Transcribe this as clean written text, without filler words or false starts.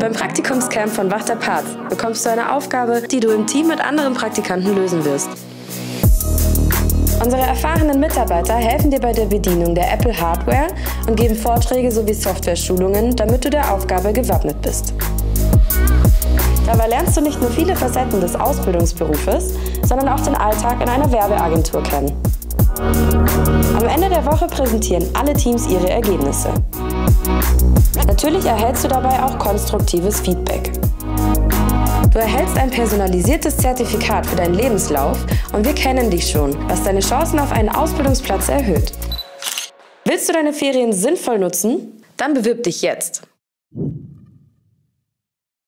Beim Praktikumscamp von Wachter Parz bekommst du eine Aufgabe, die du im Team mit anderen Praktikanten lösen wirst. Unsere erfahrenen Mitarbeiter helfen dir bei der Bedienung der Apple Hardware und geben Vorträge sowie Software-Schulungen, damit du der Aufgabe gewappnet bist. Dabei lernst du nicht nur viele Facetten des Ausbildungsberufes, sondern auch den Alltag in einer Werbeagentur kennen. Am Ende der Woche präsentieren alle Teams ihre Ergebnisse. Natürlich erhältst du dabei auch konstruktives Feedback. Du erhältst ein personalisiertes Zertifikat für deinen Lebenslauf und wir kennen dich schon, was deine Chancen auf einen Ausbildungsplatz erhöht. Willst du deine Ferien sinnvoll nutzen? Dann bewirb dich jetzt!